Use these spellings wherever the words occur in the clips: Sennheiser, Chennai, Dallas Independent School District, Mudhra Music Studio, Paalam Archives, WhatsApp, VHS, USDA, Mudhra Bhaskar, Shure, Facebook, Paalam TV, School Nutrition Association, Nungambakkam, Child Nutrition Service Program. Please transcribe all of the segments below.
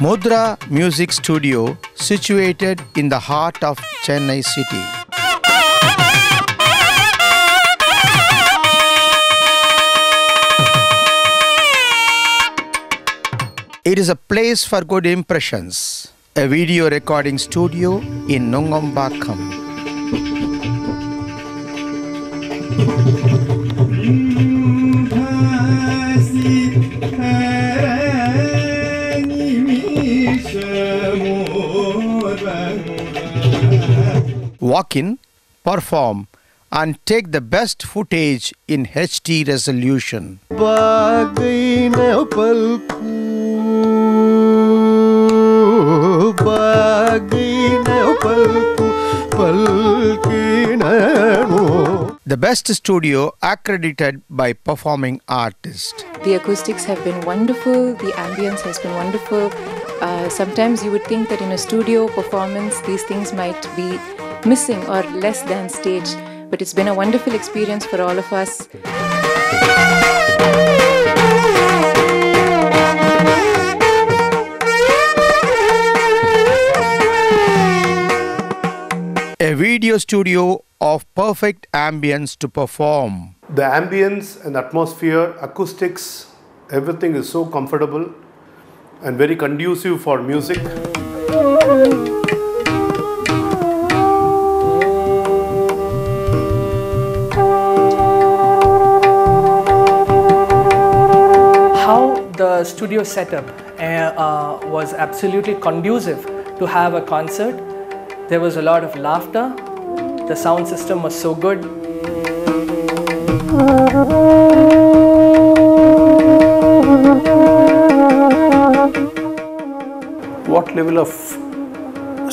Mudhra Music Studio, situated in the heart of Chennai city. It is a place for good impressions, a video recording studio in Nungambakkam. Walk in, perform, and take the best footage in HD resolution. The best studio accredited by performing artists. The acoustics have been wonderful, the ambience has been wonderful. Sometimes you would think that in a studio performance these things might be missing or less than stage, but it's been a wonderful experience for all of us. A video studio of perfect ambience to perform. The ambience and atmosphere, acoustics, everything is so comfortable and very conducive for music. The studio setup was absolutely conducive to have a concert. There was a lot of laughter. The sound system was so good. What level of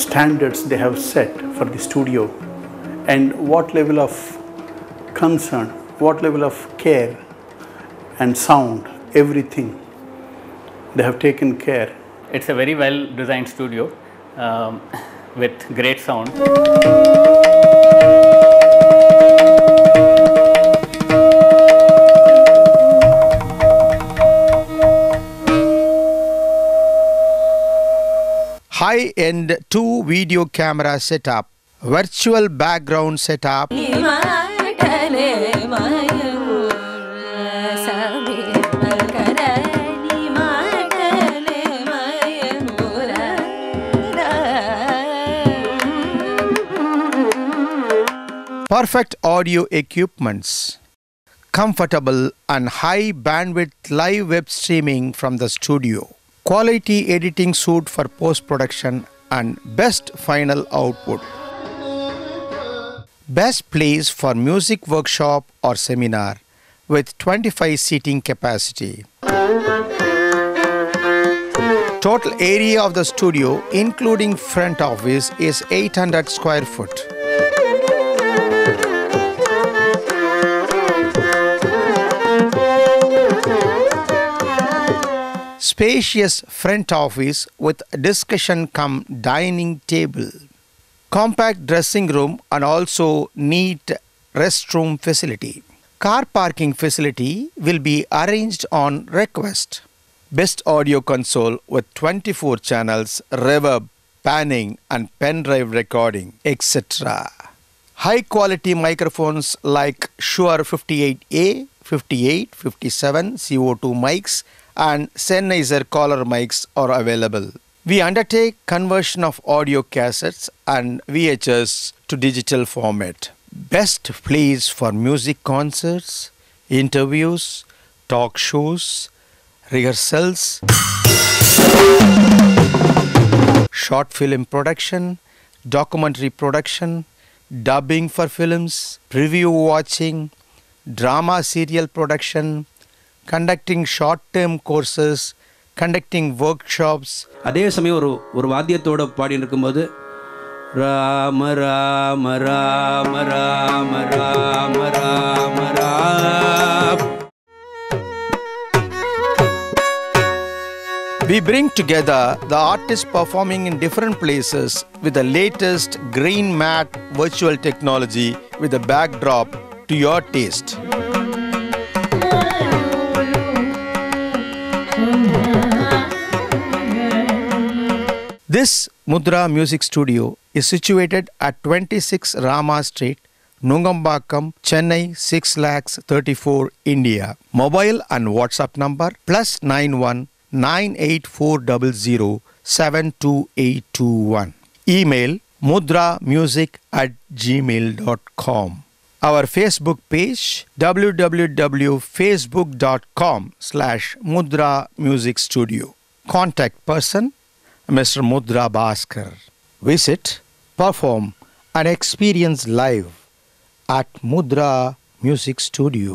standards they have set for the studio, and what level of concern, what level of care and sound, everything. They have taken care. It's a very well designed studio with great sound. High-end 2 video camera setup, virtual background setup. Perfect audio equipments, comfortable and high bandwidth live web streaming from the studio, quality editing suit for post-production and best final output. Best place for music workshop or seminar with 25 seating capacity. Total area of the studio including front office is 800 square foot. Spacious front office with discussion cum dining table. Compact dressing room and also neat restroom facility. Car parking facility will be arranged on request. Best audio console with 24 channels, reverb, panning and pen drive recording, etc. High quality microphones like Shure 58A, 58, 57, CO2 mics and Sennheiser collar mics are available. We undertake conversion of audio cassettes and VHS to digital format. Best place for music concerts, interviews, talk shows, rehearsals, short film production, documentary production, dubbing for films, preview watching, drama serial production, conducting short-term courses, conducting workshops. Adhe samayam oru vaadhyathoda paadi irukumbodhu Rama Rama Rama Rama Rama Rama Rama. We bring together the artists performing in different places with the latest green mat virtual technology with a backdrop to your taste. This Mudhra Music Studio is situated at 26 Rama Street, Nungambakkam, Chennai 6,34,000, India. Mobile and WhatsApp number +91 9840072821. Email mudhramusic@gmail.com. Our Facebook page www.facebook.com/Mudhra Music Studio. Contact person Mr. Mudhra Bhaskar. Visit, perform and experience live at Mudhra Music Studio.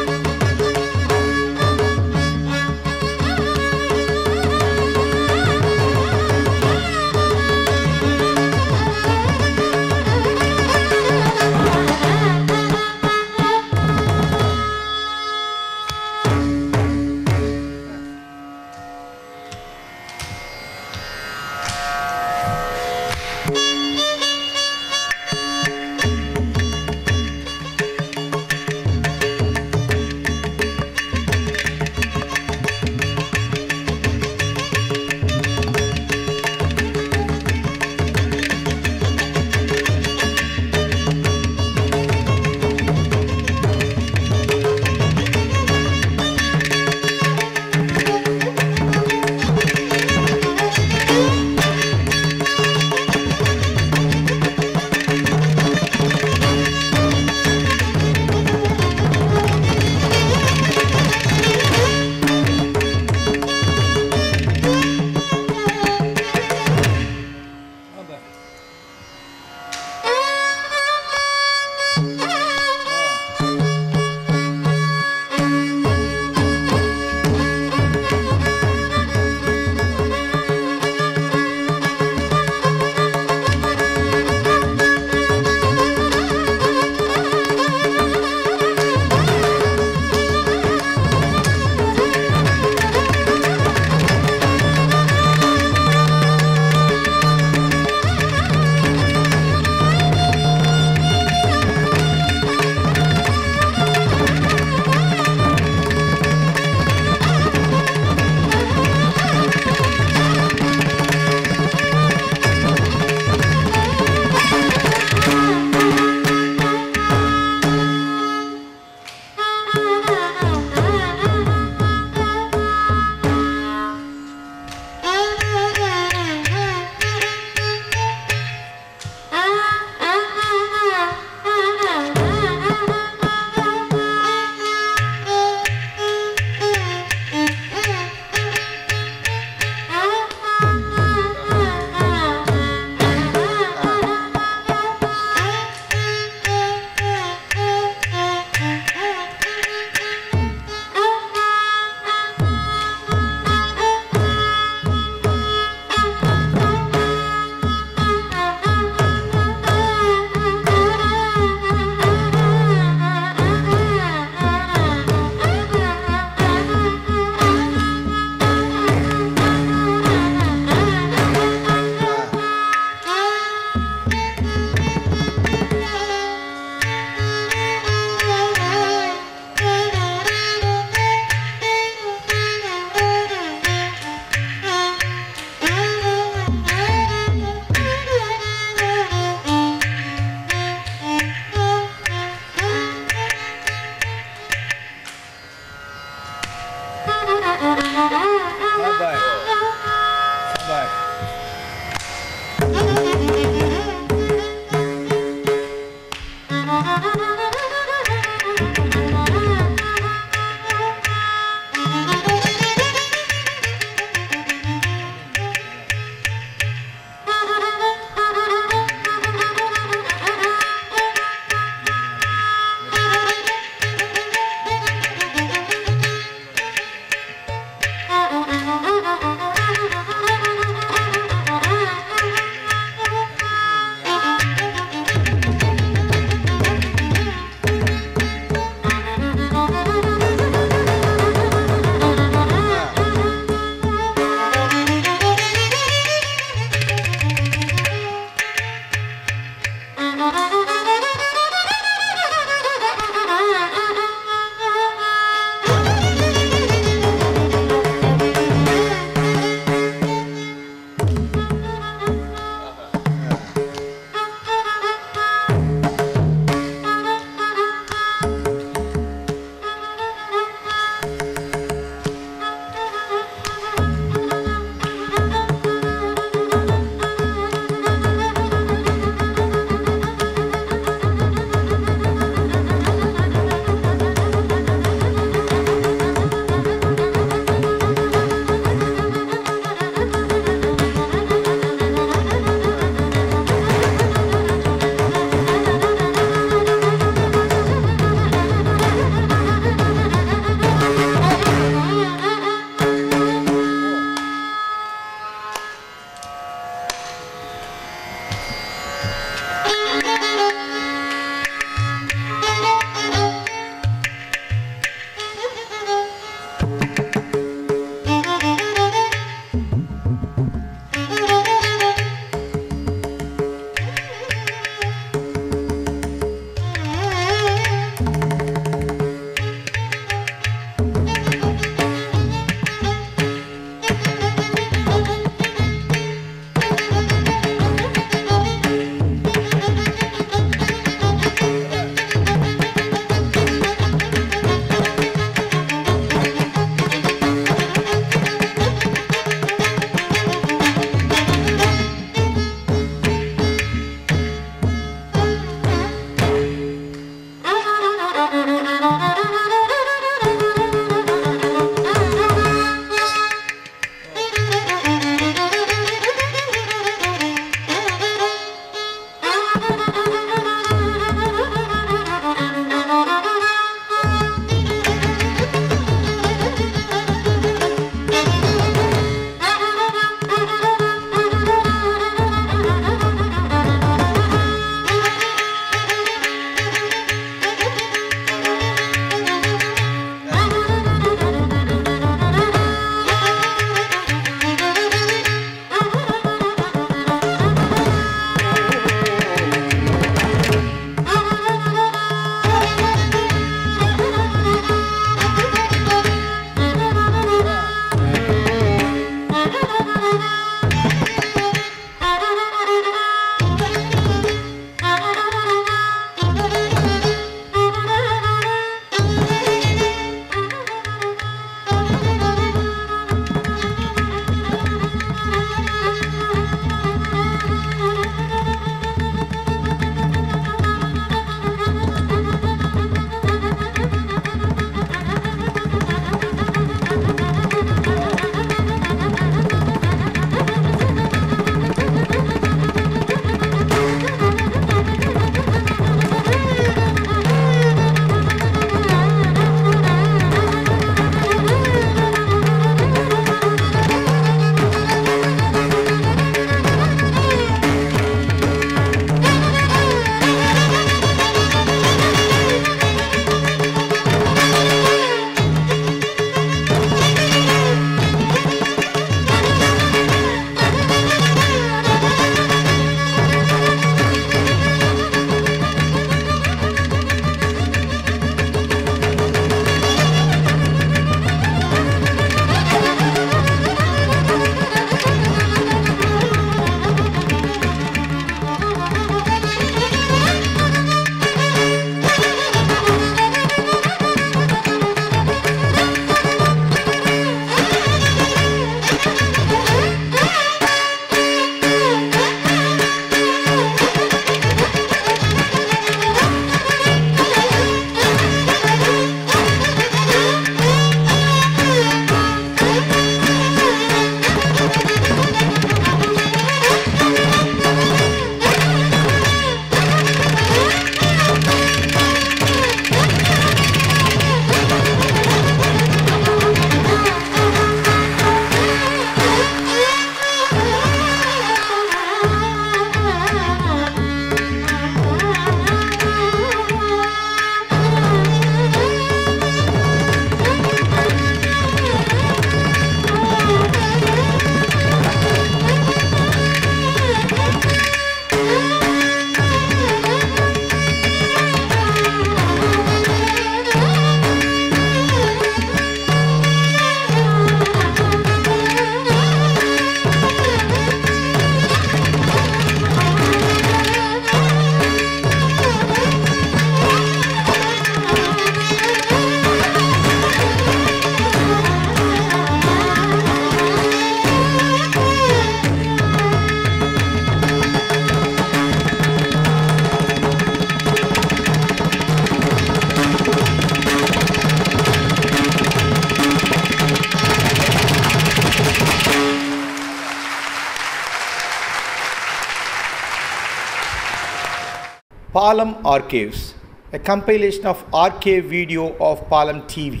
Paalam Archives, a compilation of archive video of Paalam TV.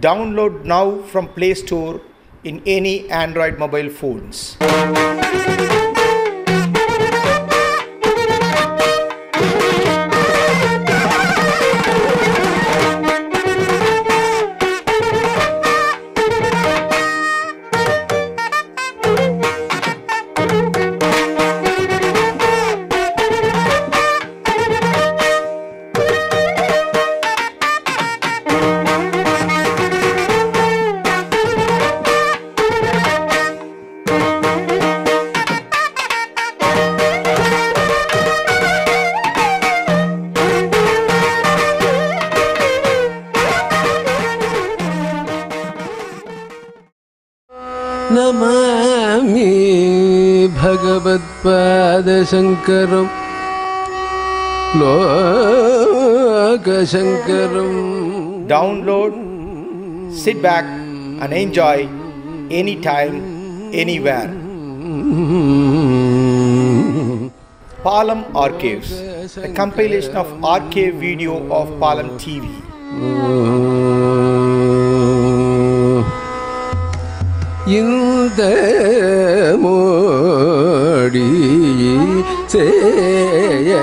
Download now from Play Store in any Android mobile phones. Namami Bhagavad Shankaram Loka Shankaram. Download, sit back and enjoy anytime, anywhere. Paalam Archives, a compilation of archive video of Paalam TV. இந்த Modi சேய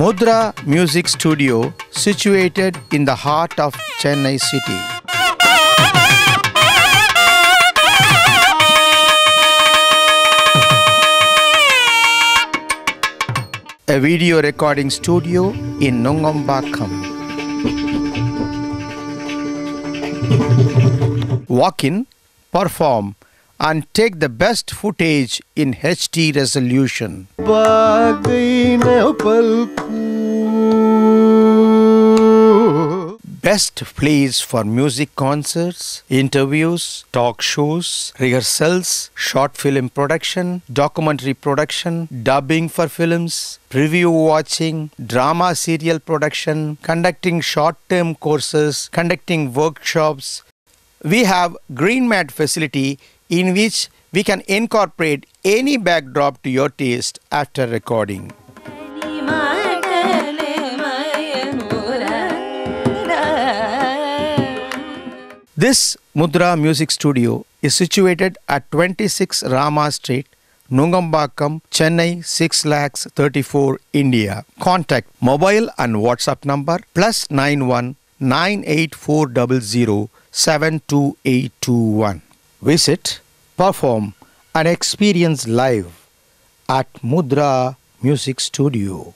Mudhra Music Studio, situated in the heart of Chennai city. A video recording studio in Nungambakkam. Walk in, perform, and take the best footage in HD resolution. Best place for music concerts, interviews, talk shows, rehearsals, short film production, documentary production, dubbing for films, preview watching, drama serial production, conducting short-term courses, conducting workshops. We have green mat facility in which we can incorporate any backdrop to your taste after recording. This Mudhra Music Studio is situated at 26 Rama Street, Nungambakkam, Chennai 6,34,000, India. Contact mobile and WhatsApp number +91 98400 72821. Visit, perform, and experience live at Mudhra Music Studio.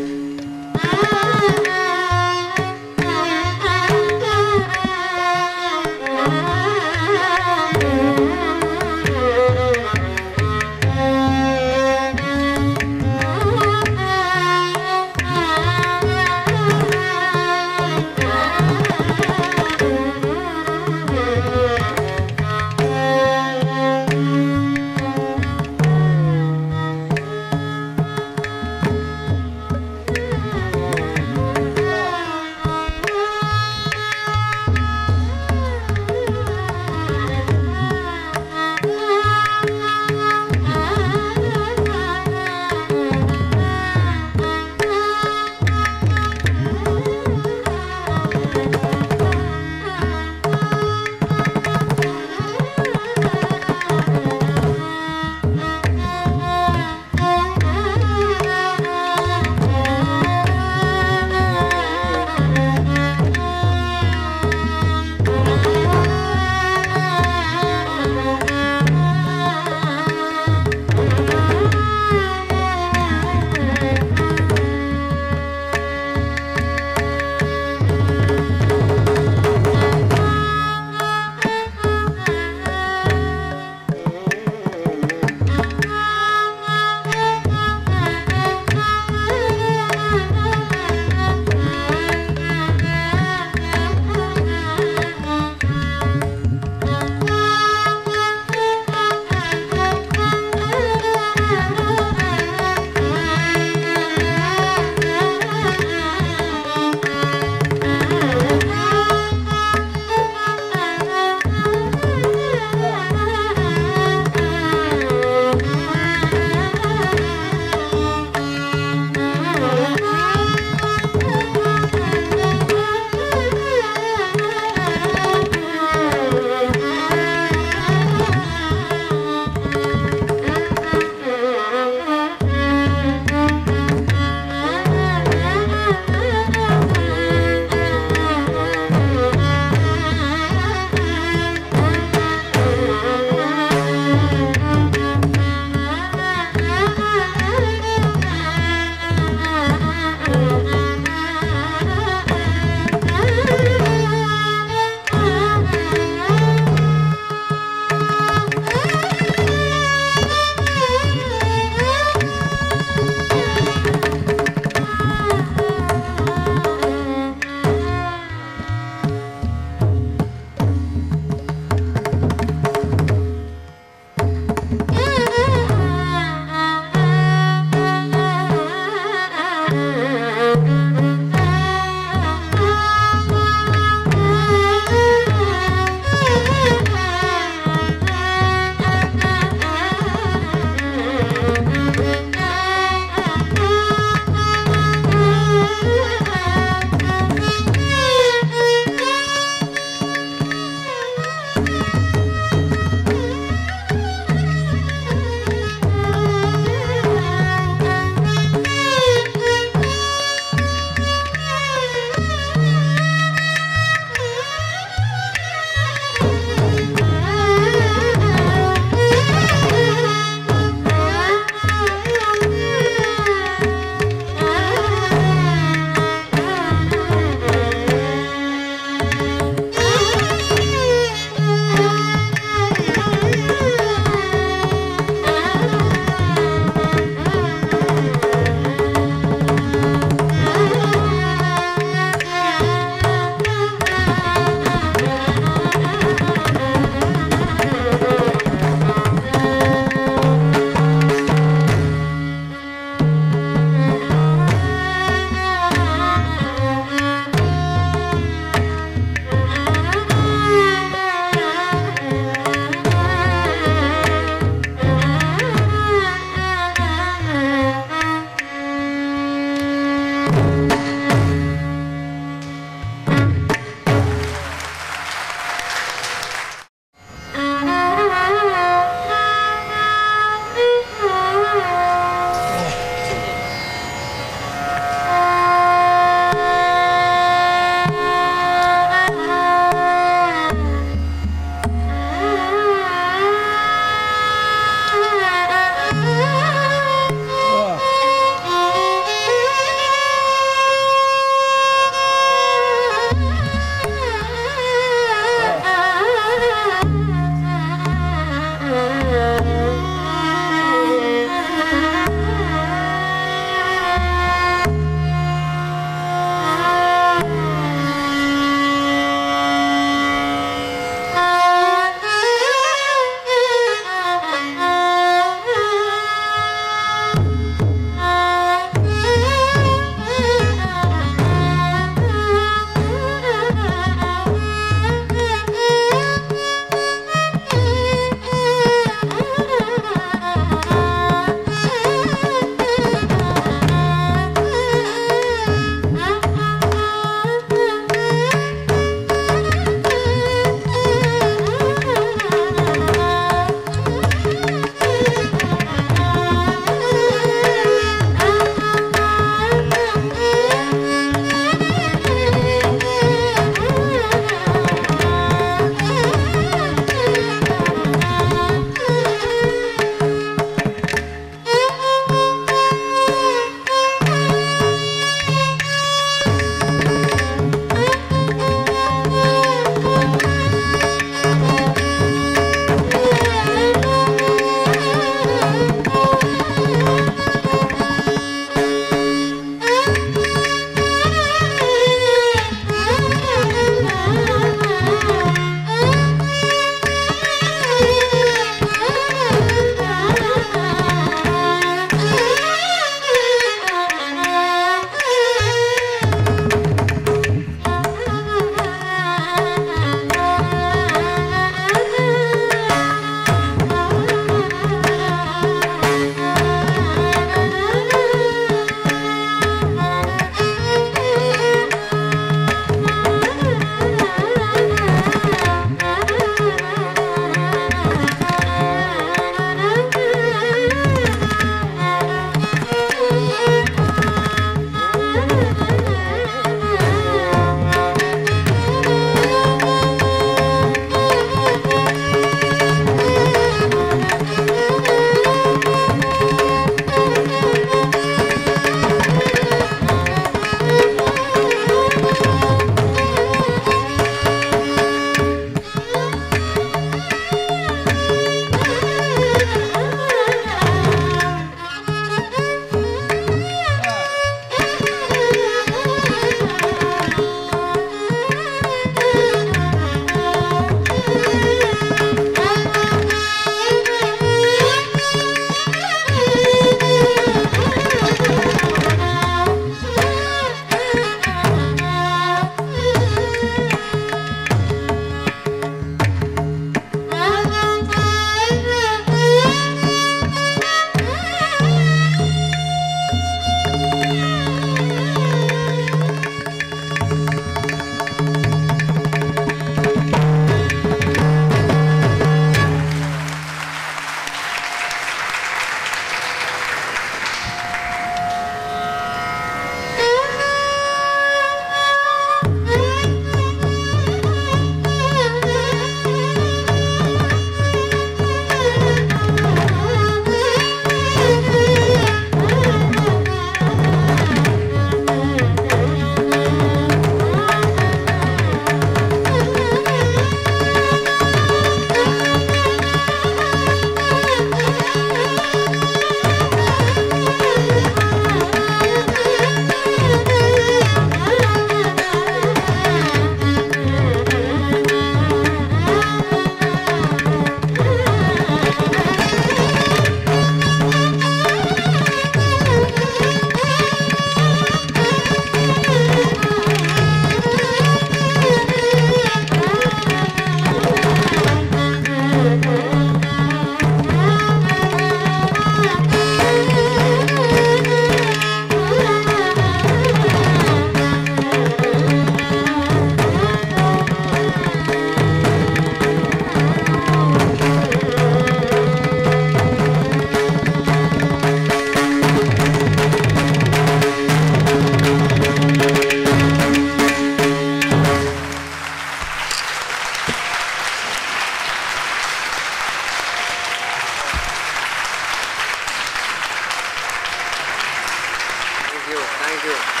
Thank you.